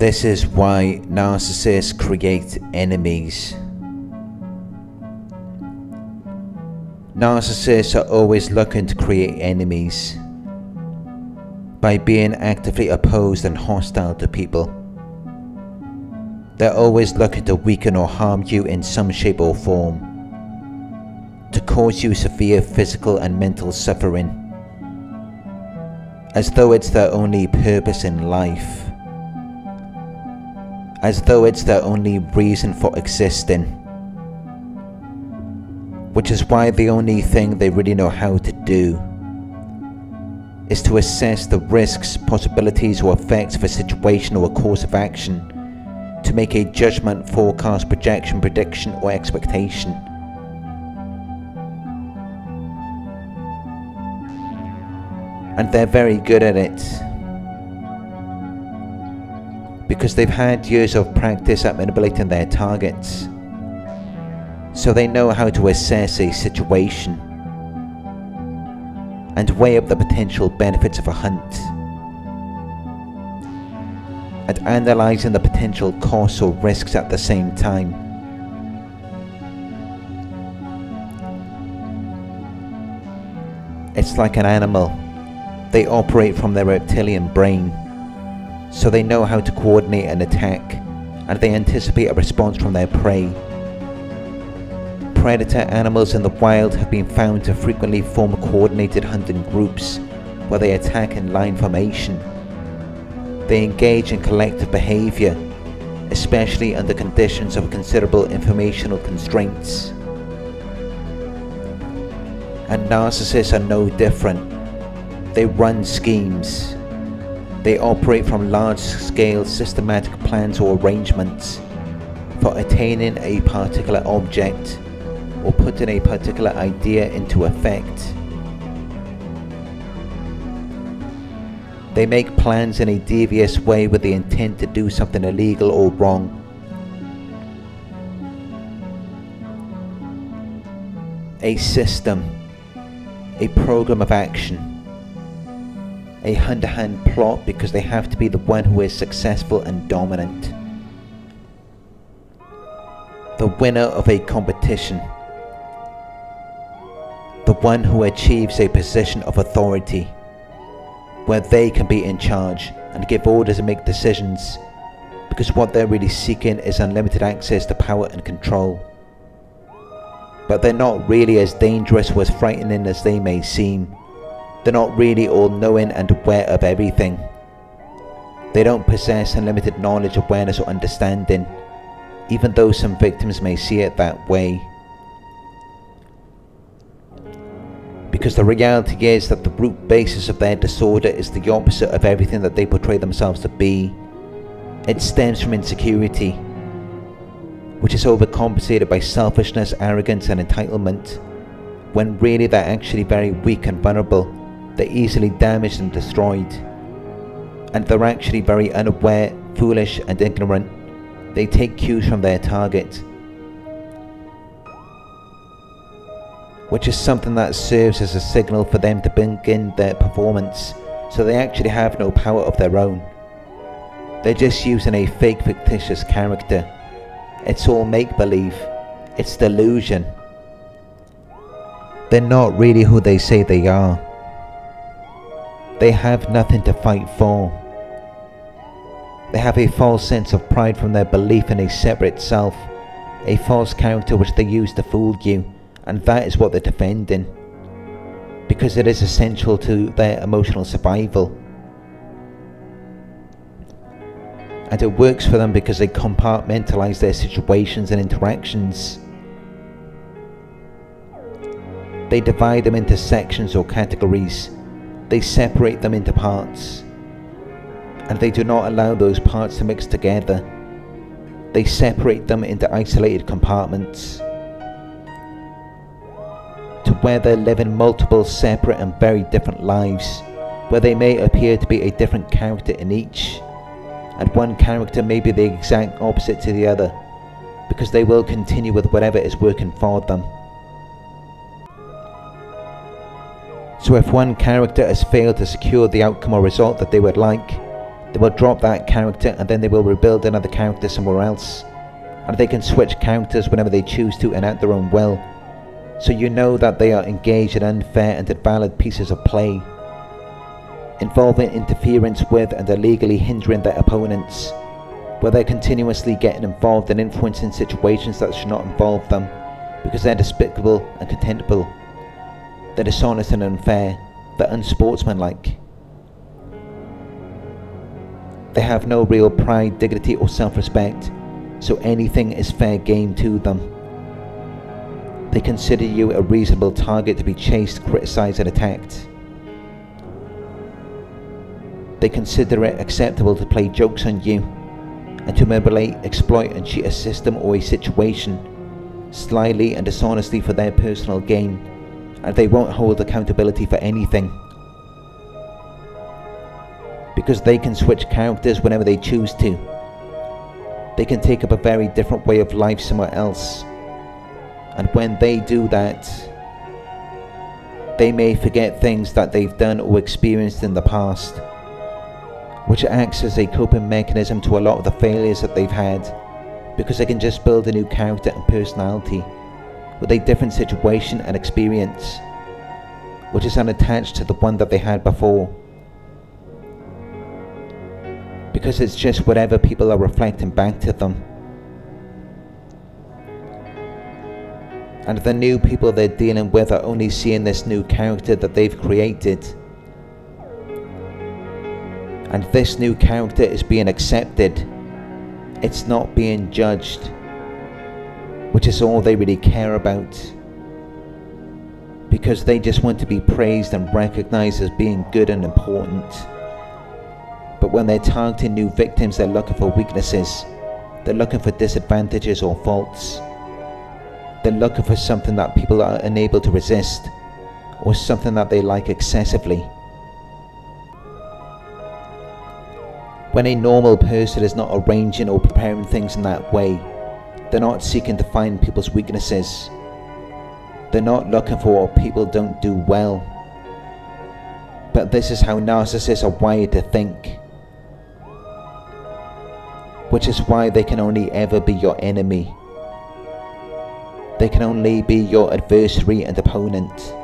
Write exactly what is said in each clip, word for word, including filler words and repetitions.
This is why narcissists create enemies. Narcissists are always looking to create enemies by being actively opposed and hostile to people. They're always looking to weaken or harm you in some shape or form, to cause you severe physical and mental suffering, as though it's their only purpose in life, as though it's their only reason for existing, which is why the only thing they really know how to do is to assess the risks, possibilities or effects of a situation or a course of action, to make a judgment, forecast, projection, prediction or expectation. And they're very good at it, because they've had years of practice at manipulating their targets, so they know how to assess a situation and weigh up the potential benefits of a hunt, and analysing the potential costs or risks at the same time. It's like an animal. They operate from their reptilian brain, so they know how to coordinate an attack, and they anticipate a response from their prey. Predator animals in the wild have been found to frequently form coordinated hunting groups where they attack in line formation. They engage in collective behaviour, especially under conditions of considerable informational constraints. And narcissists are no different. They run schemes. They operate from large-scale systematic plans or arrangements for attaining a particular object, or putting a particular idea into effect. They make plans in a devious way with the intent to do something illegal or wrong. A system, a program of action, a hand-to-hand plot, because they have to be the one who is successful and dominant, the winner of a competition, the one who achieves a position of authority where they can be in charge and give orders and make decisions, because what they're really seeking is unlimited access to power and control. But they're not really as dangerous or as frightening as they may seem. They're not really all-knowing and aware of everything. They don't possess unlimited knowledge, awareness or understanding, even though some victims may see it that way. Because the reality is that the root basis of their disorder is the opposite of everything that they portray themselves to be. It stems from insecurity, which is overcompensated by selfishness, arrogance and entitlement, when really they're actually very weak and vulnerable. They're easily damaged and destroyed, and they're actually very unaware, foolish and ignorant. They take cues from their target, which is something that serves as a signal for them to begin their performance, so they actually have no power of their own. They're just using a fake, fictitious character. It's all make-believe. It's delusion. They're not really who they say they are. They have nothing to fight for. They have a false sense of pride from their belief in a separate self, a false character which they use to fool you. And that is what they're defending, because it is essential to their emotional survival. And it works for them because they compartmentalize their situations and interactions. They divide them into sections or categories. They separate them into parts, and they do not allow those parts to mix together. They separate them into isolated compartments, where they're living multiple separate and very different lives, where they may appear to be a different character in each, and one character may be the exact opposite to the other, because they will continue with whatever is working for them. So if one character has failed to secure the outcome or result that they would like, they will drop that character and then they will rebuild another character somewhere else, and they can switch characters whenever they choose to and at their own will, so you know that they are engaged in unfair and invalid pieces of play, involving interference with and illegally hindering their opponents, where they're continuously getting involved and influencing situations that should not involve them, because they're despicable and contemptible, they're dishonest and unfair, they're unsportsmanlike. They have no real pride, dignity or self-respect, so anything is fair game to them. They consider you a reasonable target to be chased, criticised and attacked. They consider it acceptable to play jokes on you, and to manipulate, exploit and cheat a system or a situation, slyly and dishonestly for their personal gain, and they won't hold accountability for anything. Because they can switch characters whenever they choose to, they can take up a very different way of life somewhere else, and when they do that, they may forget things that they've done or experienced in the past, which acts as a coping mechanism to a lot of the failures that they've had, because they can just build a new character and personality with a different situation and experience, which is unattached to the one that they had before, because it's just whatever people are reflecting back to them. And the new people they're dealing with are only seeing this new character that they've created, and this new character is being accepted, it's not being judged, which is all they really care about, because they just want to be praised and recognized as being good and important. But when they're targeting new victims, they're looking for weaknesses, they're looking for disadvantages or faults, they're looking for something that people are unable to resist, or something that they like excessively. When a normal person is not arranging or preparing things in that way, they're not seeking to find people's weaknesses, they're not looking for what people don't do well. But this is how narcissists are wired to think, which is why they can only ever be your enemy, they can only be your adversary and opponent,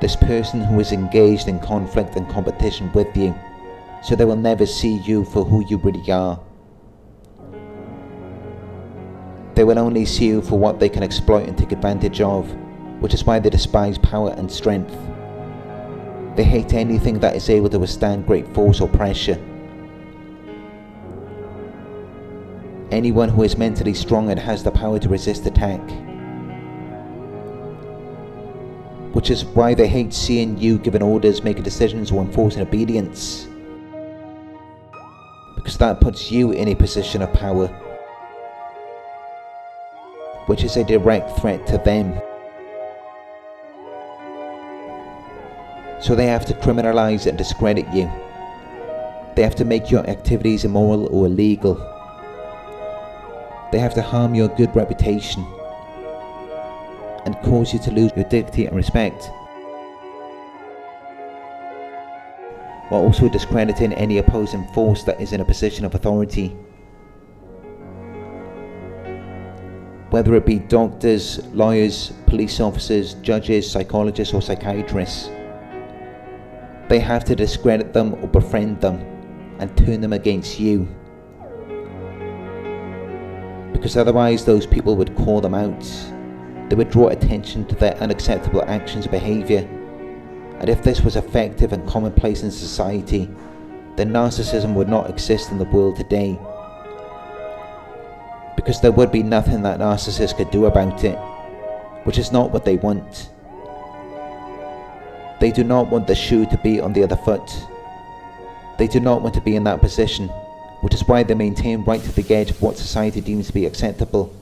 this person who is engaged in conflict and competition with you, so they will never see you for who you really are. They will only see you for what they can exploit and take advantage of, which is why they despise power and strength. They hate anything that is able to withstand great force or pressure. Anyone who is mentally strong and has the power to resist attack. Which is why they hate seeing you giving orders, making decisions or enforcing obedience. Because that puts you in a position of power, which is a direct threat to them. So they have to criminalize and discredit you. They have to make your activities immoral or illegal. They have to harm your good reputation and cause you to lose your dignity and respect, while also discrediting any opposing force that is in a position of authority. Whether it be doctors, lawyers, police officers, judges, psychologists or psychiatrists, they have to discredit them or befriend them and turn them against you, because otherwise those people would call them out, they would draw attention to their unacceptable actions and behaviour. And if this was effective and commonplace in society, then narcissism would not exist in the world today, because there would be nothing that narcissists could do about it, which is not what they want. They do not want the shoe to be on the other foot, they do not want to be in that position, which is why they maintain right to the edge of what society deems to be acceptable,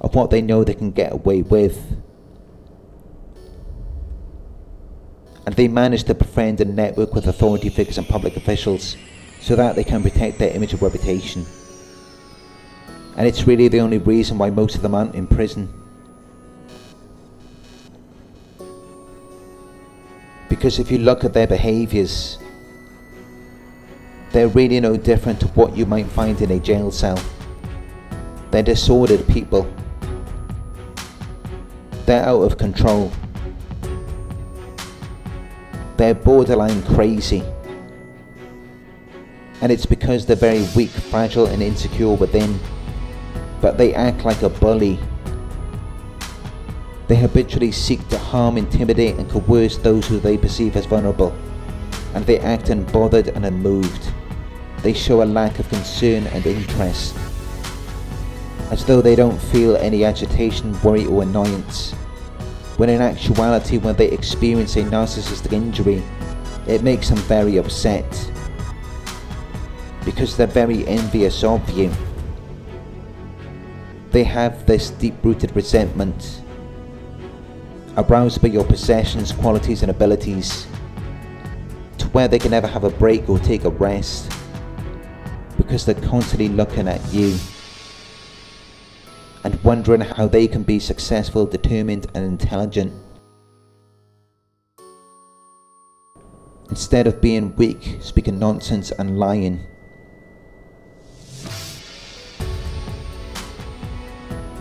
of what they know they can get away with. And they manage to befriend and network with authority figures and public officials, so that they can protect their image and reputation. And it's really the only reason why most of them aren't in prison, because if you look at their behaviours, They're really no different to what you might find in a jail cell. They're disordered people. They're out of control. They're borderline crazy. And it's because they're very weak, fragile and insecure within. But they act like a bully. They habitually seek to harm, intimidate and coerce those who they perceive as vulnerable. And they act unbothered and unmoved. They show a lack of concern and interest, as though they don't feel any agitation, worry or annoyance. When in actuality, when they experience a narcissistic injury, it makes them very upset, because they're very envious of you. They have this deep-rooted resentment, aroused by your possessions, qualities and abilities, to where they can never have a break or take a rest, because they're constantly looking at you and wondering how they can be successful, determined and intelligent, instead of being weak, speaking nonsense and lying.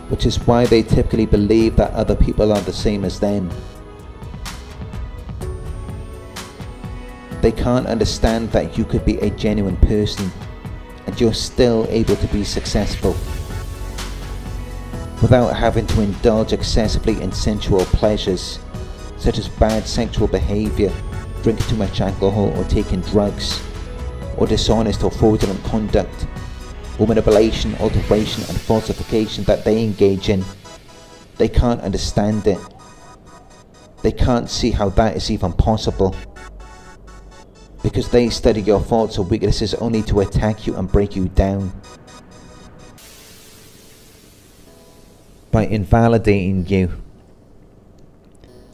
Which is why they typically believe that other people are the same as them. They can't understand that you could be a genuine person and you're still able to be successful, without having to indulge excessively in sensual pleasures, such as bad sexual behaviour, drinking too much alcohol or taking drugs, or dishonest or fraudulent conduct, or manipulation, alteration and falsification that they engage in. They can't understand it. They can't see how that is even possible, because they study your faults or weaknesses only to attack you and break you down, by invalidating you,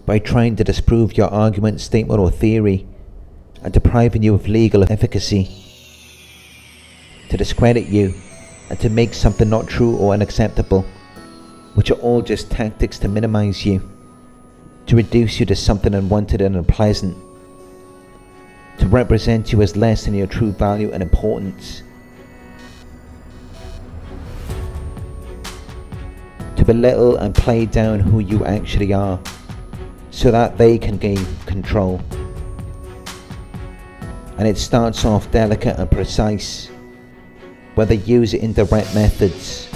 by trying to disprove your argument, statement or theory, and depriving you of legal efficacy, to discredit you and to make something not true or unacceptable, which are all just tactics to minimize you, to reduce you to something unwanted and unpleasant, to represent you as less than your true value and importance, to belittle and play down who you actually are, so that they can gain control. And it starts off delicate and precise, where they use it in direct methods,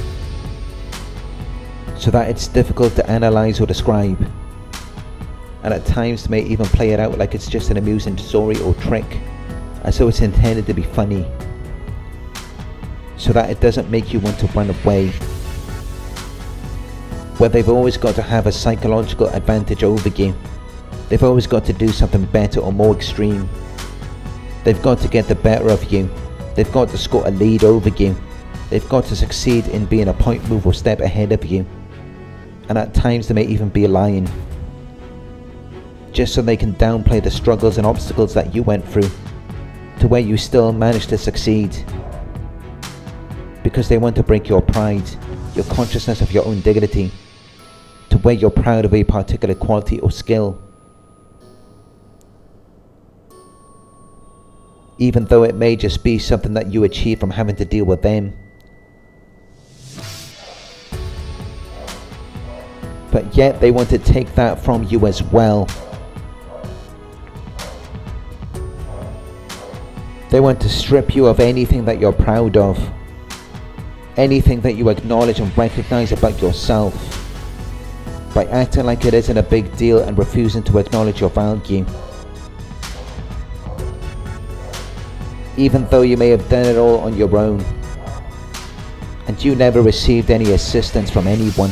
so that it's difficult to analyse or describe, and at times may even play it out like it's just an amusing story or trick, as though it's intended to be funny, so that it doesn't make you want to run away. Where they've always got to have a psychological advantage over you. They've always got to do something better or more extreme. They've got to get the better of you. They've got to score a lead over you. They've got to succeed in being a point move or step ahead of you. And at times they may even be lying, just so they can downplay the struggles and obstacles that you went through, to where you still managed to succeed, because they want to break your pride, your consciousness of your own dignity, to where you're proud of a particular quality or skill, even though it may just be something that you achieve from having to deal with them. But yet they want to take that from you as well. They want to strip you of anything that you're proud of, anything that you acknowledge and recognize about yourself, by acting like it isn't a big deal and refusing to acknowledge your value, even though you may have done it all on your own and you never received any assistance from anyone.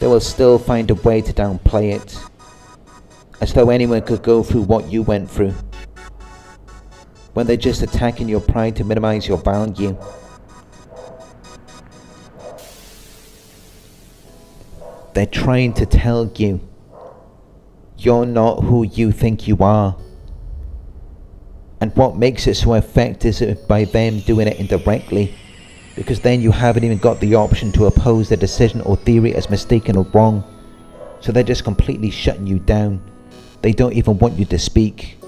They will still find a way to downplay it, as though anyone could go through what you went through, when they're just attacking your pride to minimize your value. They're trying to tell you, you're not who you think you are. And what makes it so effective is by them doing it indirectly, because then you haven't even got the option to oppose their decision or theory as mistaken or wrong. So they're just completely shutting you down. They don't even want you to speak.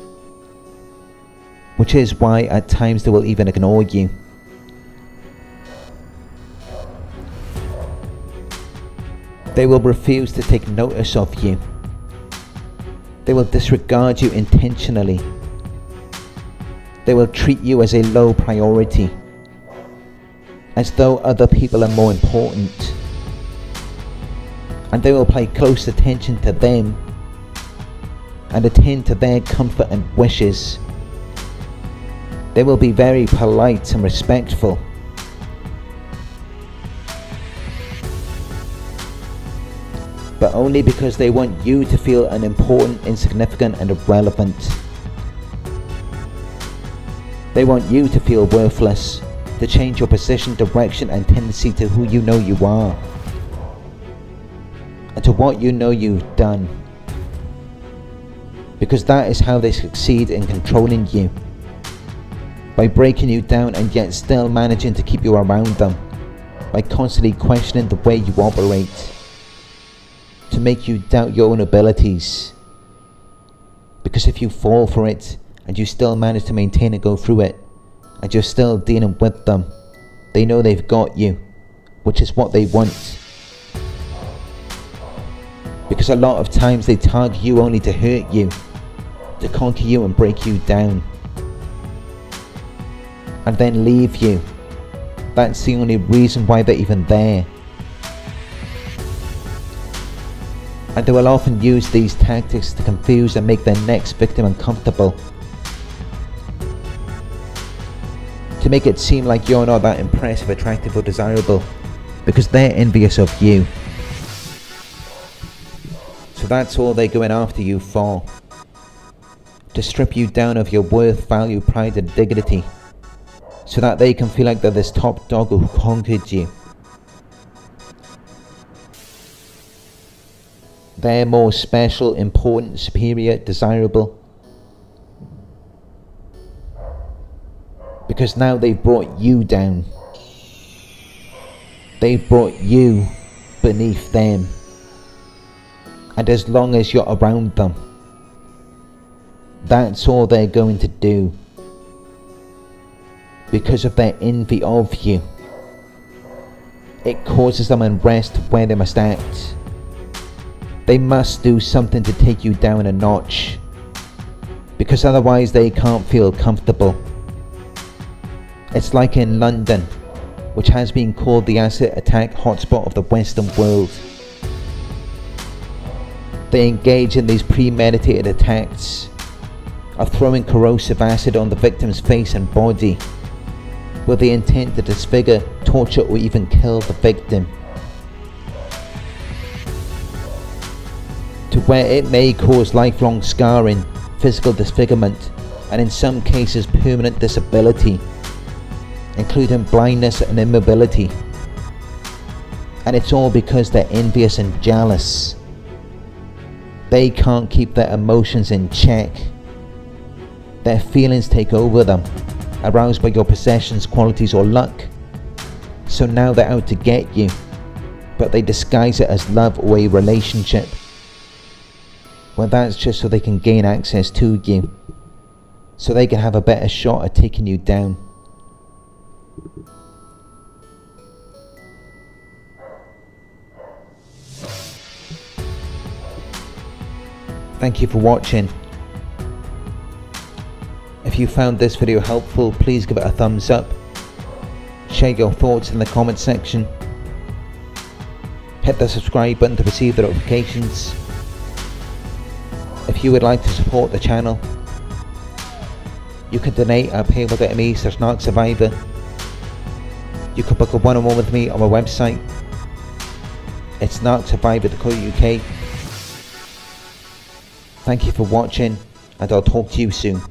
which is why at times they will even ignore you. They will refuse to take notice of you. They will disregard you intentionally. They will treat you as a low priority, as though other people are more important. And they will pay close attention to them and attend to their comfort and wishes. They will be very polite and respectful. But only because they want you to feel unimportant, insignificant and irrelevant. They want you to feel worthless, to change your position, direction and tendency to who you know you are, and to what you know you've done. Because that is how they succeed in controlling you, by breaking you down and yet still managing to keep you around them, by constantly questioning the way you operate, to make you doubt your own abilities. Because if you fall for it and you still manage to maintain and go through it, and you're still dealing with them, they know they've got you, which is what they want. Because a lot of times they target you only to hurt you, to conquer you and break you down, and then leave you. That's the only reason why they're even there. And they will often use these tactics to confuse and make their next victim uncomfortable, to make it seem like you're not that impressive, attractive or desirable, because they're envious of you. So that's all they're going after you for, to strip you down of your worth, value, pride and dignity, so that they can feel like they're this top dog who conquered you. They're more special, important, superior, desirable. Because now they've brought you down. They've brought you beneath them. And as long as you're around them, that's all they're going to do. Because of their envy of you, it causes them unrest where they must act. They must do something to take you down a notch, because otherwise they can't feel comfortable. It's like in London, which has been called the acid attack hotspot of the Western world. They engage in these premeditated attacks of throwing corrosive acid on the victim's face and body, with the intent to disfigure, torture or even kill the victim, to where it may cause lifelong scarring, physical disfigurement and in some cases permanent disability, including blindness and immobility. And it's all because they're envious and jealous. They can't keep their emotions in check. Their feelings take over them, aroused by your possessions, qualities or luck. So now they're out to get you, but they disguise it as love or a relationship. Well, that's just so they can gain access to you, so they can have a better shot at taking you down. Thank you for watching. If you found this video helpful, please give it a thumbs up, share your thoughts in the comment section, hit the subscribe button to receive the notifications. If you would like to support the channel, you can donate at paypal dot me slash narc survivor. You can book a one-on-one with me on my website. It's narc survivor dot co dot U K. Thank you for watching, and I'll talk to you soon.